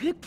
Hip!